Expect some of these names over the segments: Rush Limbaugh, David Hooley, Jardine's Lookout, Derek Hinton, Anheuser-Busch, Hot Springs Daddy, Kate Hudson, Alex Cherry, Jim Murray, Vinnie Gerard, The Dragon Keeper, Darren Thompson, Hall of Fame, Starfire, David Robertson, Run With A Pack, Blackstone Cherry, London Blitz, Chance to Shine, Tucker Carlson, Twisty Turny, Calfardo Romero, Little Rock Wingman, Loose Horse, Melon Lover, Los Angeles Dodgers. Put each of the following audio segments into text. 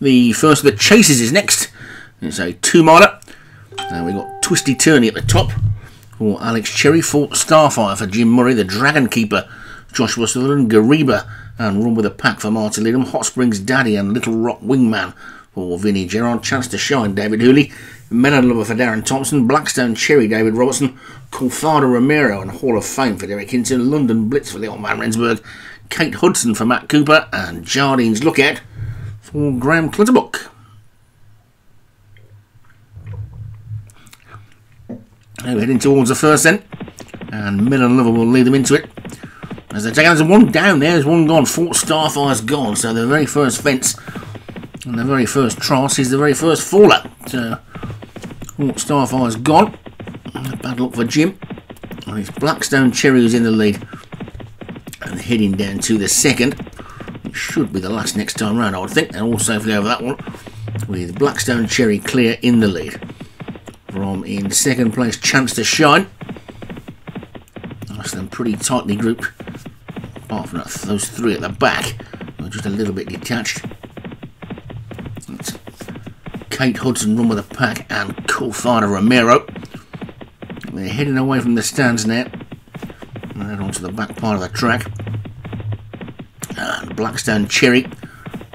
The first of the chases is next. It's a two-miler. And we've got Twisty Turny at the top for Alex Cherry, for Starfire for Jim Murray, The Dragon Keeper, Joshua Sutherland, Gariba, and Run With A Pack for Martin Lidham, Hot Springs Daddy and Little Rock Wingman for Vinnie Gerard, Chance to Shine, David Hooley, Melon Lover for Darren Thompson, Blackstone Cherry, David Robertson, Calfardo Romero and Hall of Fame for Derek Hinton, London Blitz for the old man Rensburg, Kate Hudson for Matt Cooper, and Jardine's Lookout for Graham Clutterbuck. They're heading towards the first then, and Melon Lover will lead them into it. As they take out, there's one down, there's one gone. Fort Starfire's gone, so the very first fence and the very first trance is the very first faller. So Fort Starfire's gone. Bad luck for Jim. And it's Blackstone Cherry who's in the lead. And heading down to the second. It should be the last next time round, I would think. And all safely over that one. With Blackstone Cherry clear in the lead. From in second place, Chance to Shine. That's them pretty tightly grouped. Apart from that, those three at the back are just a little bit detached. It's Kate Hudson, Run With A Pack, and Corfado Romero. And they're heading away from the stands now. And then onto the back part of the track. And Blackstone Cherry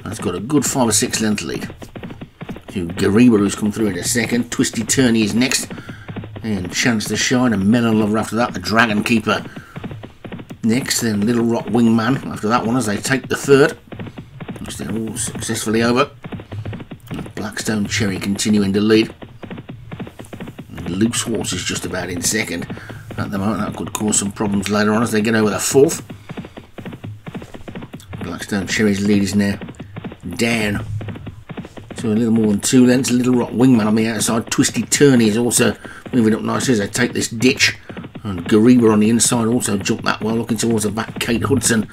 has got a good 5 or 6 length lead. To Gariba, who's come through in a second. Twisty Turny is next. And Chance to Shine and Melon Lover after that. The Dragon Keeper next, then Little Rock Wingman after that one as they take the third. They're all successfully over. Blackstone Cherry continuing to lead. Loose Horse is just about in second at the moment. That could cause some problems later on as they get over the fourth. Blackstone Cherry's lead is now down to a little more than 2 lengths. Little Rock Wingman on the outside. Twisty Turny is also moving up nicely as they take this ditch. And Gariba on the inside also jumped that well, looking towards the back. Kate Hudson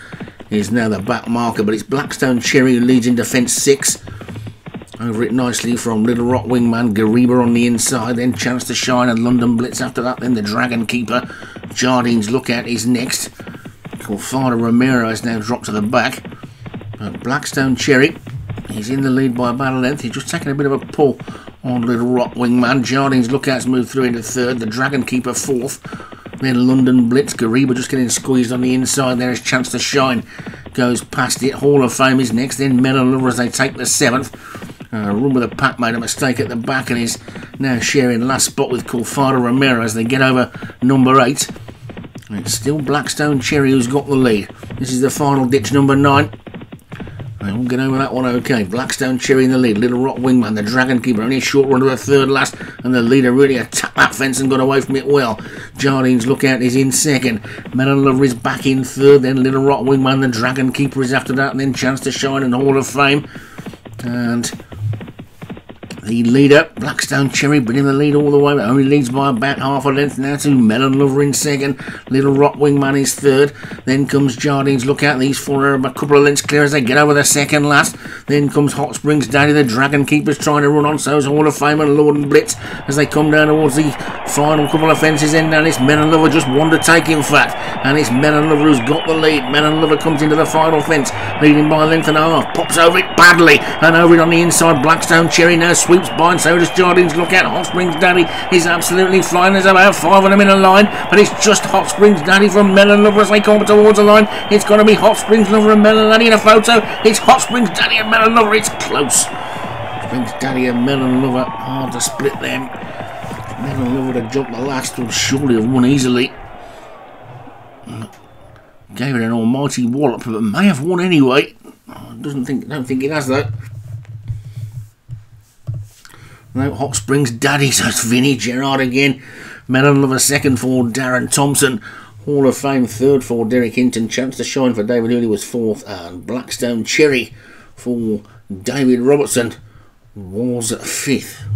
is now the back marker, but it's Blackstone Cherry who leads into fence 6. Over it nicely from Little Rock Wingman, Gariba on the inside, then Chance to Shine and London Blitz after that, then the Dragon Keeper. Jardine's Lookout is next. Corfado Romero has now dropped to the back. But Blackstone Cherry is in the lead by about a length. He's just taking a bit of a pull on Little Rock Wingman. Jardine's Lookout's moved through into third, the Dragon Keeper fourth. Then London Blitz, Gariba just getting squeezed on the inside. There is Chance to Shine, goes past it. Hall of Fame is next. Then Melon Lover as they take the seventh. Run With A Pack made a mistake at the back and is now sharing last spot with Corfado Romero as they get over number 8. And it's still Blackstone Cherry who's got the lead. This is the final ditch, number 9. They all get over that one okay. Blackstone Cherry in the lead. Little Rock Wingman, the Dragon Keeper, only a short run to the third last, and the leader really attacked that fence and got away from it well. Jardine's Lookout is in second. Melon Lover is back in third. Then Little Rock Wingman, the Dragon Keeper is after that, and then Chance to Shine and Hall of Fame. And the leader, Blackstone Cherry, been in the lead all the way, but only leads by about half a length now to Melon Lover in second. Little Rock Wingman is third. Then comes Jardine's Lookout. These four are a couple of lengths clear as they get over the second last. Then comes Hot Springs Daddy. The Dragon Keeper's trying to run on, so is Hall of Fame and Lord and Blitz as they come down towards the final couple of fences. And now it's Melon Lover just one to take, in fact. And it's Melon Lover who's got the lead. Melon Lover comes into the final fence, leading by a length and a half. Pops over it badly, and over it on the inside. Blackstone Cherry now sweeps by, and so does Jardine's Lookout. Hot Springs Daddy is absolutely flying. There's about 5 of them in a line, but it's just Hot Springs Daddy from Melon Lover as they come towards the line. It's going to be Hot Springs Lover and Melon Daddy in a photo. It's Hot Springs Daddy and Melon Lover. It's close. Hot Springs Daddy and Melon Lover, hard to split them. Melon Lover to jump the last would surely have won easily. Gave it an almighty wallop, but may have won anyway. Don't think it has though. No, Hot Springs Daddy, so it's Vinnie Gerard again. Melon Lover second for Darren Thompson. Hall of Fame third for Derek Hinton. Chance to Shine for David Hooley was fourth. And Blackstone Cherry for David Robertson was fifth.